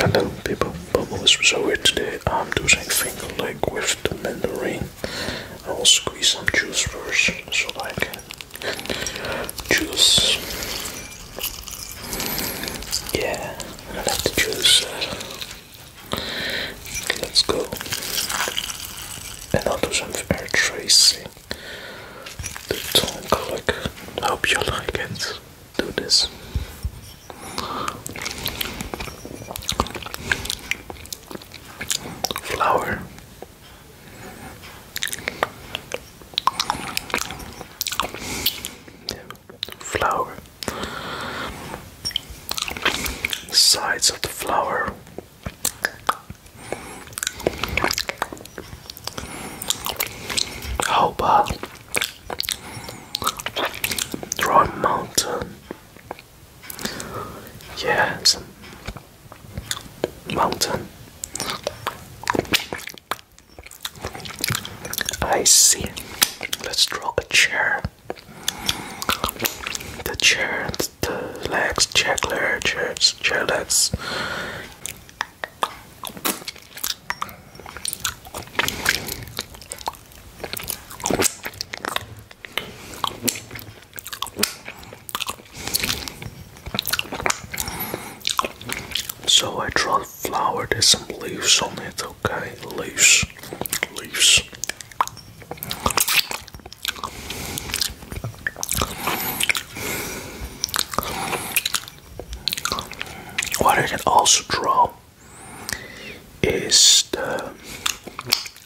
hello people, Bubble Whispers over here. Today I'm doing finger leg with the mandarin. I will squeeze some juice first so I can juice. Yeah, I like the juice. Okay, let's go. And I'll do some air tracing. The tongue click. I hope you like it. Do this. Flour. Yeah. Flour. Sides of the flour. How about draw a mountain? Yeah, it's a mountain. I see. Let's draw a chair. The chair, the legs, chair legs. So I draw the flower, there's some leaves on it, okay? Leaves. What I can also draw is the,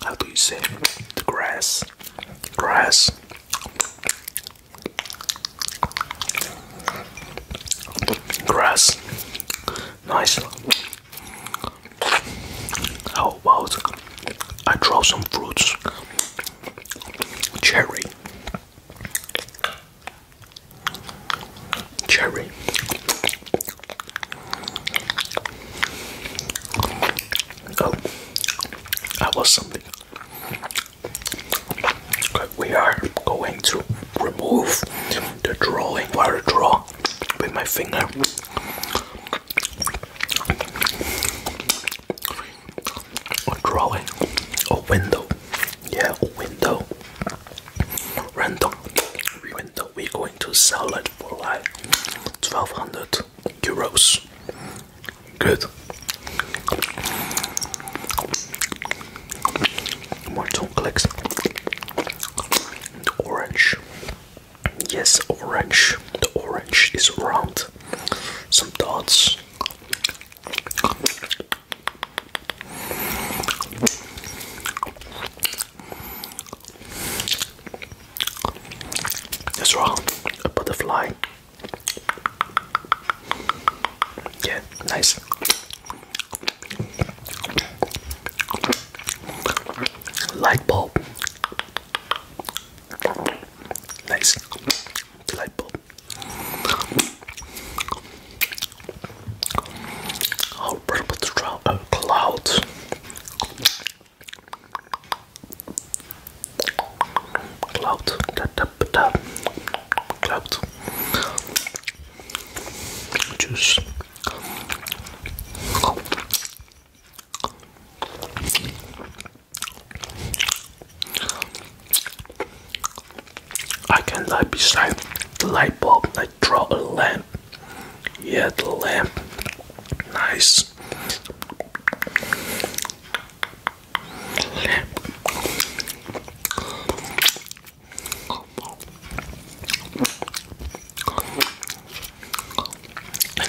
how do you say it? The grass. Grass. Nice. How about I draw some fruits? Cherry. Oh, that was something. Okay, we are going to remove the drawing while I draw with my finger. A window, yeah, a window. Random window. We're going to sell it for like 1,200 euros. Good. More tongue clicks. The orange. Yes, orange. The orange is round. Some dots. A butterfly. Yeah, nice. Light bulb. Nice. Light bulb. I'll purple to draw a cloud. Juice. I can lie beside the light bulb, I draw a lamp. Yeah, the lamp. Nice. Lamp.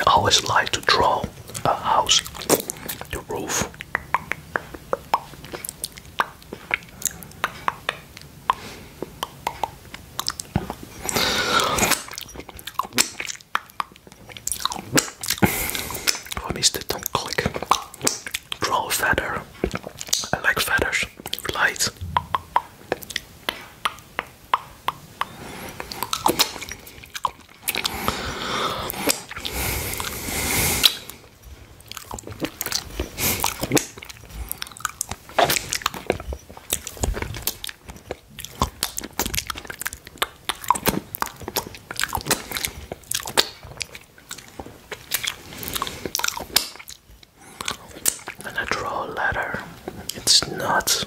I always like to draw a house, the roof. If I missed it, don't click. Draw a feather. I like feathers. Light. It's nuts.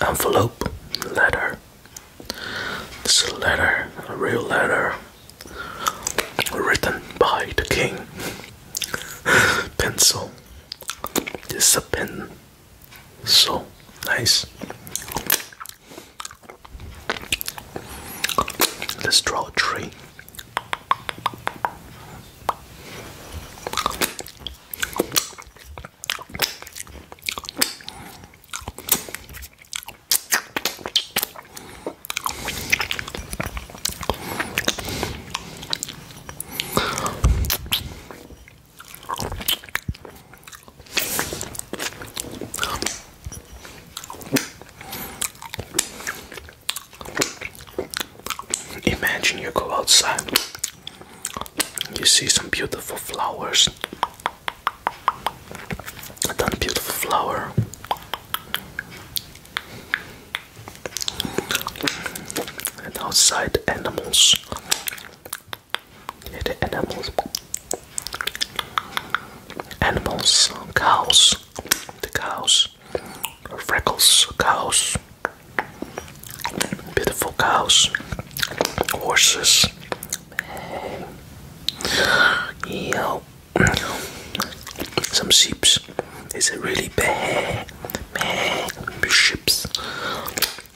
Envelope, letter. This is a letter, a real letter, written by the king. Pencil. This is a pen. So nice. Let's draw a tree. Imagine you go outside, you see some beautiful flowers, that beautiful flower, and outside animals, yeah, the animals, cows, the cows, freckles, cows, beautiful cows. Horses. Yo. Some sheeps. Is it really bad? Sheeps.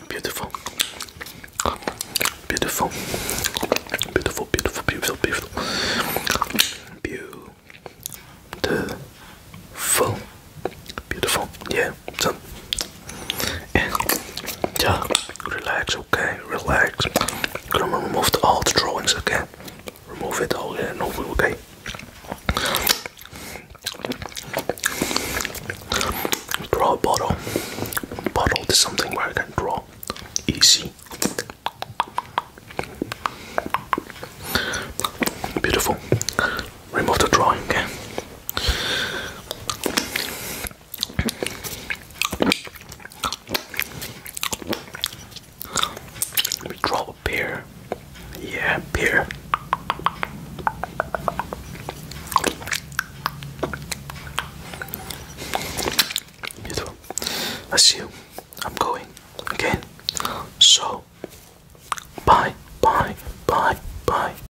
Beautiful. Beautiful. Beautiful, beautiful, beautiful, beautiful. Beautiful. Beautiful. Yeah. So. And yeah. Relax, okay? Relax. Gonna remove all the drawings, okay? Remove it all, yeah, no, okay? Draw a bottle. Bottle is something where I can draw easy. Beautiful. Remove the drawing, okay? That's you. I'm going.